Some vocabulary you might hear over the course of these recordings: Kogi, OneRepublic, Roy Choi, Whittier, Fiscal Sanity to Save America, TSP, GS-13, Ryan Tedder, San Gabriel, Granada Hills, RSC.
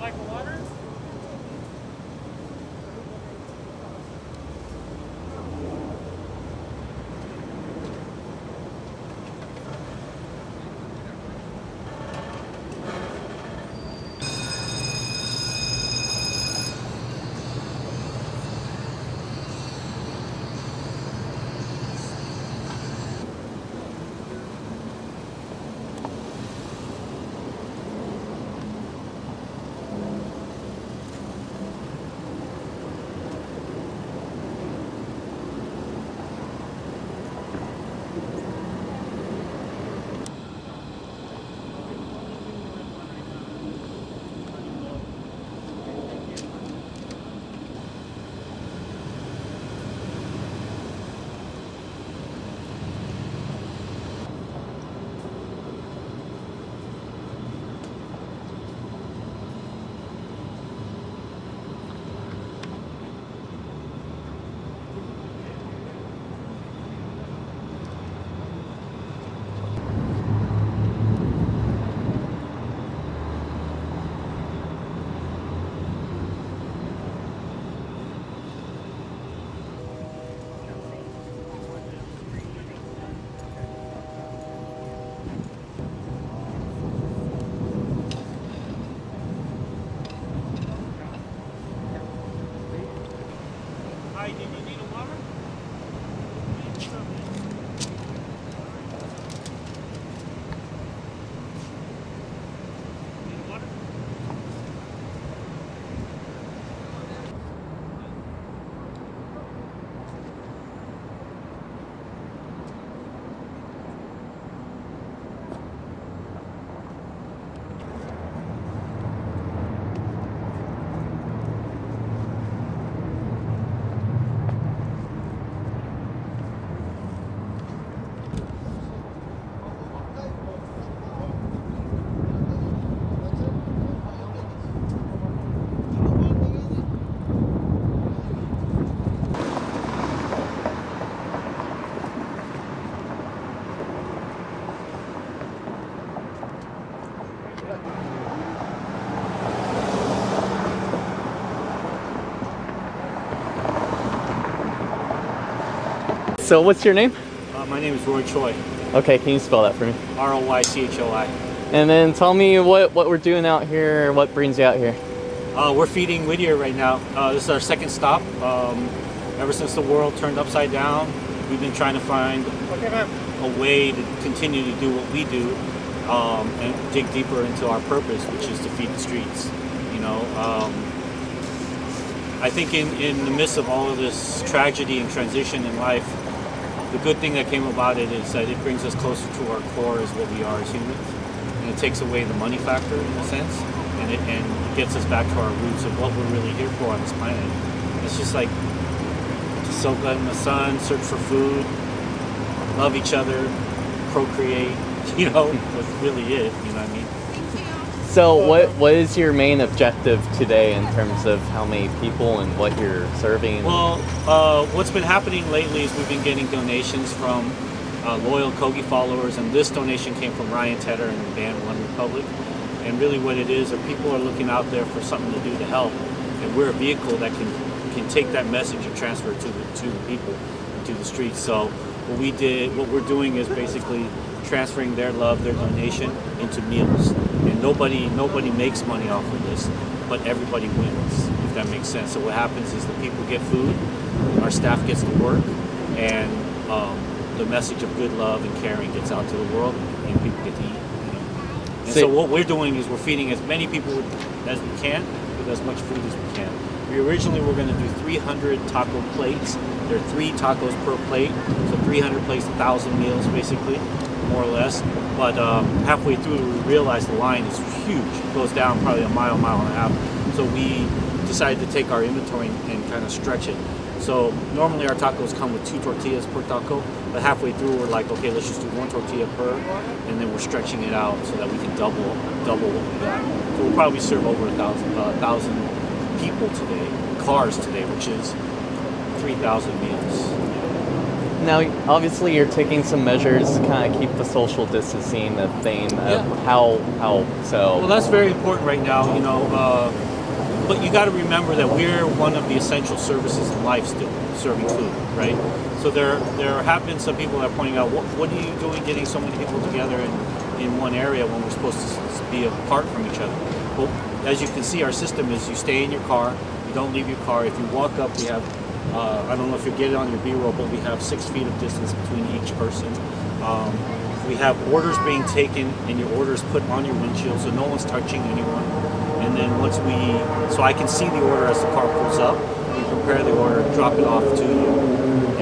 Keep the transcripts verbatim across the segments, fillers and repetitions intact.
like water? So what's your name? Uh, my name is Roy Choi. Okay, can you spell that for me? R O Y C H O I. And then tell me what, what we're doing out here, what brings you out here? Uh, we're feeding Whittier right now. Uh, this is our second stop. Um, ever since the world turned upside down, we've been trying to find a way to continue to do what we do um, and dig deeper into our purpose, which is to feed the streets. You know, um, I think in, in the midst of all of this tragedy and transition in life, the good thing that came about it is that it brings us closer to our core as what we are as humans. And it takes away the money factor in a sense, and it and gets us back to our roots of what we're really here for on this planet. It's just like to soak in the sun, search for food, love each other, procreate, you know, that's really it, you know what I mean? So what what is your main objective today in terms of how many people and what you're serving? Well, uh, what's been happening lately is we've been getting donations from uh, loyal Kogi followers, and this donation came from Ryan Tedder and the band OneRepublic. And really what it is are people are looking out there for something to do to help, and we're a vehicle that can can take that message and transfer it to the, to the people and to the streets. So what we did, what we're doing is basically transferring their love, their donation into meals. And nobody nobody makes money off of this, but everybody wins, if that makes sense. So what happens is the people get food, our staff gets to work, and um, the message of good love and caring gets out to the world, and people get to eat. You know? And so, so what we're doing is we're feeding as many people as we can with as much food as we can. We originally were going to do three hundred taco plates. There are three tacos per plate, so three hundred plates, one thousand meals basically, more or less. But um, halfway through, we realized the line is huge. It goes down probably a mile, mile and a half. So we decided to take our inventory and kind of stretch it. So normally our tacos come with two tortillas per taco, but halfway through we're like, okay, let's just do one tortilla per, and then we're stretching it out so that we can double double what we got. So we'll probably serve over a thousand, uh, thousand people today, cars today, which is three thousand meals. Now, obviously, you're taking some measures to kind of keep the social distancing the thing. Yeah. How? How? So. Well, that's very important right now, you know. Uh, but you got to remember that we're one of the essential services in life still, serving food, right? So there, there have been some people that are pointing out, what, what are you doing getting so many people together in, in one area when we're supposed to be apart from each other? Well, as you can see, our system is you stay in your car, you don't leave your car. If you walk up, we have, uh, I don't know if you get it on your B-roll, but we have six feet of distance between each person. Um, we have orders being taken and your orders put on your windshield, so no one's touching anyone. And then once we, so I can see the order as the car pulls up, we prepare the order, drop it off to you,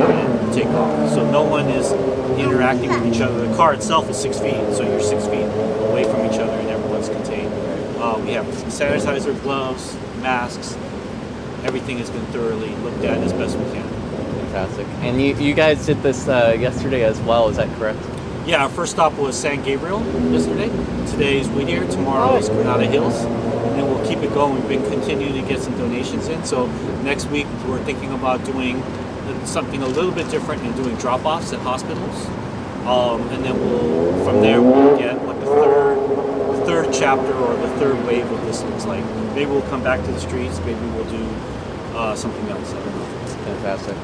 and take off. So no one is interacting with each other. The car itself is six feet, so you're six feet away from each other and everyone's contained. Uh, we have sanitizer, gloves, masks. Everything has been thoroughly looked at as best we can. Fantastic. And you, you guys did this uh, yesterday as well, is that correct? Yeah, our first stop was San Gabriel yesterday. Today is Whittier, tomorrow is Granada Hills. And then we'll keep it going. We've been continuing to get some donations in. So next week we're thinking about doing something a little bit different and doing drop-offs at hospitals, um, and then we'll from there we'll get what the third, the third chapter or the third wave of this looks like. Maybe we'll come back to the streets. Maybe we'll do uh, something else. I don't know. Fantastic.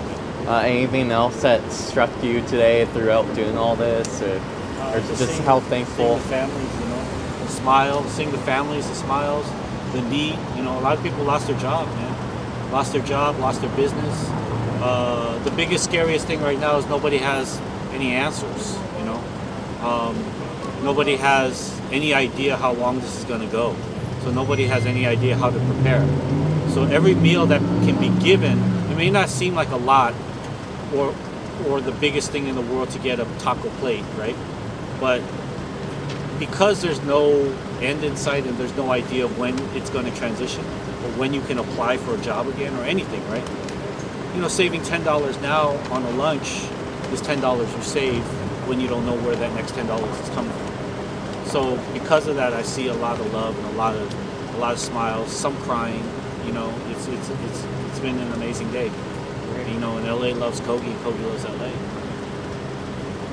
Uh, anything else that struck you today throughout doing all this, or, uh, or just, just seeing, how thankful? Seeing the families, you know, the smile, seeing the families, the smiles, the need. You know, a lot of people lost their job, man, lost their job, lost their business. Uh, the biggest, scariest thing right now is nobody has any answers, you know. Um, nobody has any idea how long this is going to go. So nobody has any idea how to prepare. So every meal that can be given, it may not seem like a lot or, or the biggest thing in the world to get a taco plate, right? But because there's no end in sight and there's no idea when it's going to transition or when you can apply for a job again or anything, right? You know, saving ten dollars now on a lunch is ten dollars you save when you don't know where that next ten dollars is coming from. So because of that, I see a lot of love and a lot of a lot of smiles, some crying. You know, it's it's it's it's been an amazing day. You know, and L A loves Kogi, Kogi loves L A.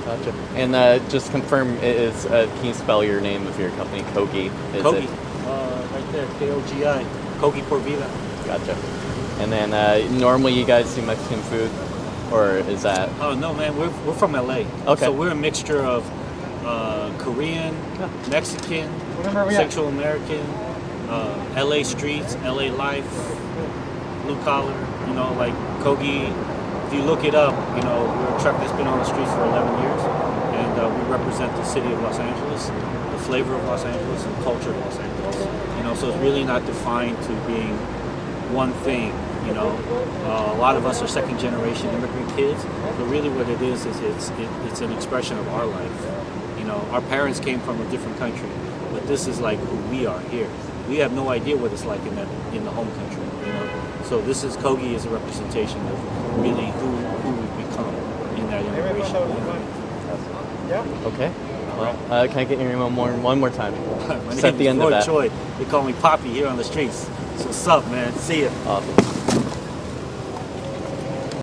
Gotcha. And uh, just confirm, it is. Uh, can you spell your name of your company, Kogi? Is Kogi, it? Uh, right there, K O G I. Kogi Por Vida. Gotcha. And then uh, normally you guys do Mexican food, or is that? Oh no, man, we're we're from L A. Okay. So we're a mixture of uh, Korean, Mexican, Central American, uh, L A streets, L A life, blue collar. You know, like Kogi. If you look it up, you know, we're a truck that's been on the streets for eleven years, and uh, we represent the city of Los Angeles, the flavor of Los Angeles, and the culture of Los Angeles. You know, so it's really not defined to being one thing. You know, uh, a lot of us are second-generation immigrant kids, but really what it is is it's it, it's an expression of our life. You know, our parents came from a different country, but this is like who we are here. We have no idea what it's like in that in the home country. You know, so this is Kogi is a representation of really who who we've become in that immigration. Yeah. Okay. Uh, can I get your name on more, one more time? My name is Roy Choi. They call me Poppy here on the streets. So what's up, man? See ya. Awesome.